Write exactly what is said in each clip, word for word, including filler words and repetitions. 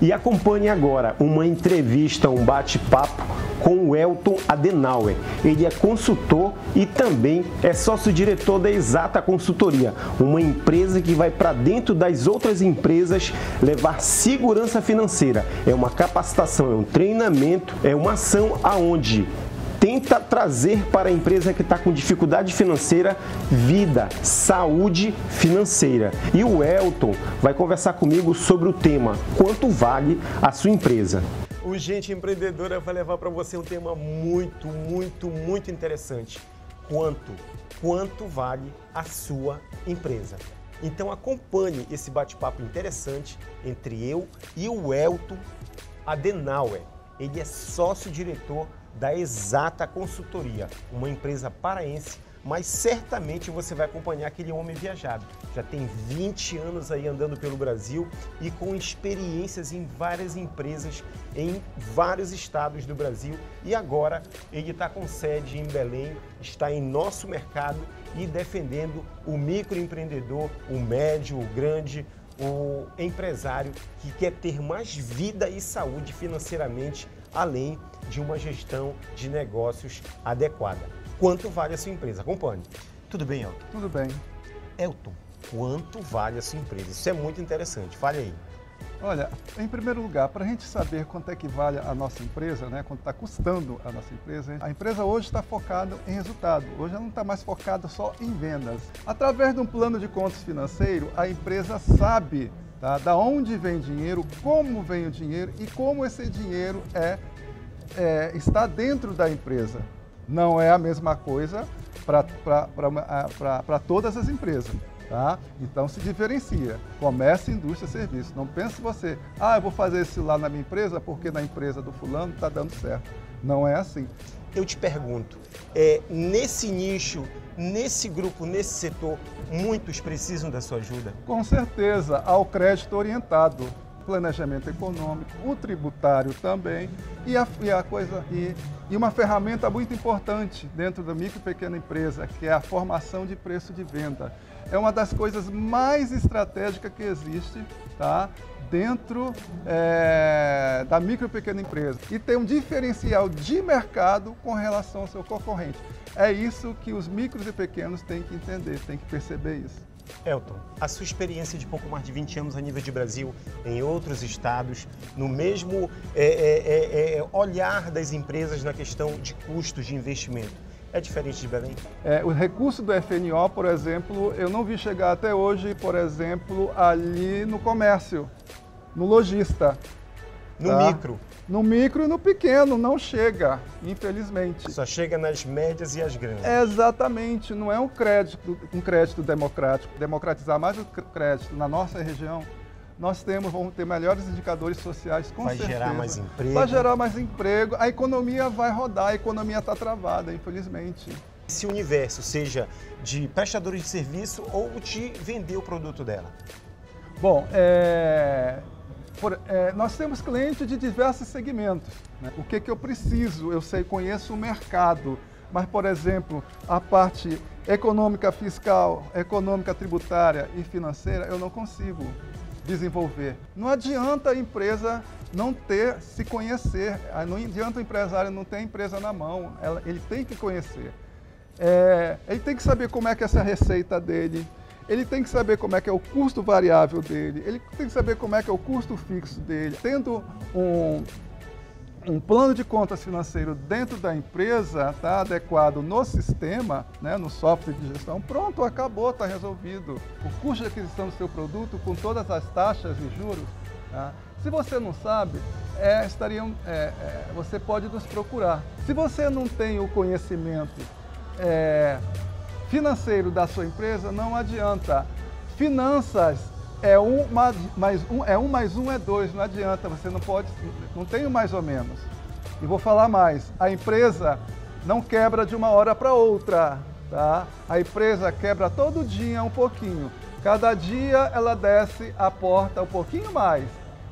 E acompanhe agora uma entrevista, um bate-papo com o Elton Adenauer. Ele é consultor e também é sócio-diretor da Exata Consultoria, uma empresa que vai para dentro das outras empresas levar segurança financeira. É uma capacitação, é um treinamento, é uma ação aonde tenta trazer para a empresa que está com dificuldade financeira, vida, saúde financeira. E o Elton vai conversar comigo sobre o tema, quanto vale a sua empresa. O Gente Empreendedora vai levar para você um tema muito, muito, muito interessante. Quanto? Quanto vale a sua empresa? Então acompanhe esse bate-papo interessante entre eu e o Elton Adenauer. Ele é sócio-diretor da Exata Consultoria, uma empresa paraense, mas certamente você vai acompanhar aquele homem viajado. Já tem vinte anos aí andando pelo Brasil e com experiências em várias empresas, em vários estados do Brasil. E agora ele está com sede em Belém, está em nosso mercado e defendendo o microempreendedor, o médio, o grande, o empresário que quer ter mais vida e saúde financeiramente, além de uma gestão de negócios adequada. Quanto vale a sua empresa? Acompanhe. Tudo bem, Elton? Tudo bem. Elton, quanto vale a sua empresa? Isso é muito interessante. Fale aí. Olha, em primeiro lugar, para a gente saber quanto é que vale a nossa empresa, né, quanto está custando a nossa empresa, a empresa hoje está focada em resultado, hoje ela não está mais focada só em vendas. Através de um plano de contas financeiro, a empresa sabe, tá, da onde vem dinheiro, como vem o dinheiro e como esse dinheiro é, é, está dentro da empresa. Não é a mesma coisa para todas as empresas. Tá? Então se diferencia, comércio, indústria, serviço. Não pense você, ah, eu vou fazer isso lá na minha empresa porque na empresa do fulano está dando certo. Não é assim. Eu te pergunto, é, nesse nicho, nesse grupo, nesse setor, muitos precisam da sua ajuda? Com certeza, ao crédito orientado, planejamento econômico, o tributário também e a, e a coisa e, e uma ferramenta muito importante dentro da micro e pequena empresa, que é a formação de preço de venda. É uma das coisas mais estratégicas que existe, tá, dentro é, da micro e pequena empresa, e tem um diferencial de mercado com relação ao seu concorrente. É isso que os micros e pequenos têm que entender, têm que perceber isso. Elton, a sua experiência de pouco mais de vinte anos a nível de Brasil, em outros estados, no mesmo é, é, é, olhar das empresas na questão de custos de investimento, é diferente de Belém? É, o recurso do F N O, por exemplo, eu não vi chegar até hoje, por exemplo, ali no comércio, no lojista. No tá? micro? No micro e no pequeno, não chega, infelizmente. Só chega nas médias e as grandes. É, exatamente, não é um crédito, um crédito democrático. Democratizar mais o crédito na nossa região, nós temos, vamos ter melhores indicadores sociais, com vai certeza. Vai gerar mais emprego. Vai gerar mais emprego, a economia vai rodar, a economia está travada, infelizmente. Esse universo, seja de prestadores de serviço ou de vender o produto dela? Bom, é... Por, é, nós temos clientes de diversos segmentos, né? O que que eu preciso? Eu sei, conheço o mercado, mas, por exemplo, a parte econômica fiscal, econômica tributária e financeira, eu não consigo desenvolver. Não adianta a empresa não ter, se conhecer, não adianta o empresário não ter a empresa na mão, ela, ele tem que conhecer. É, ele tem que saber como é que é essa receita dele, ele tem que saber como é que é o custo variável dele, ele tem que saber como é que é o custo fixo dele. Tendo um, um plano de contas financeiro dentro da empresa, tá, adequado no sistema, né, no software de gestão, pronto, acabou, está resolvido. O custo de aquisição do seu produto, com todas as taxas e juros, tá? Se você não sabe, é, estariam, é, é, você pode nos procurar. Se você não tem o conhecimento é, financeiro da sua empresa, não adianta. Finanças é um mais um, é um mais um é dois, não adianta, você não pode, não tem um mais ou menos. E vou falar mais, a empresa não quebra de uma hora para outra, tá? A empresa quebra todo dia um pouquinho, cada dia ela desce a porta um pouquinho mais.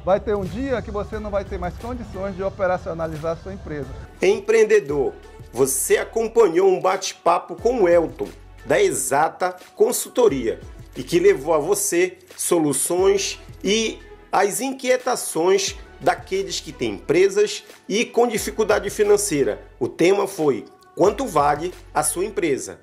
Vai ter um dia que você não vai ter mais condições de operacionalizar a sua empresa. Empreendedor, você acompanhou um bate-papo com o Elton, da Exata Consultoria, e que levou a você soluções e as inquietações daqueles que têm empresas e com dificuldade financeira. O tema foi: quanto vale a sua empresa?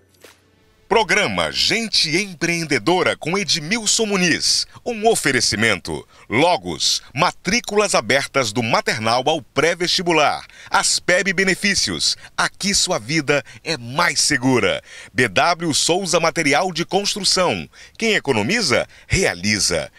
Programa Gente Empreendedora com Edmilson Muniz. Um oferecimento: Logos, matrículas abertas do maternal ao pré-vestibular. Aspeb Benefícios, aqui sua vida é mais segura. B W Souza Material de Construção, quem economiza, realiza.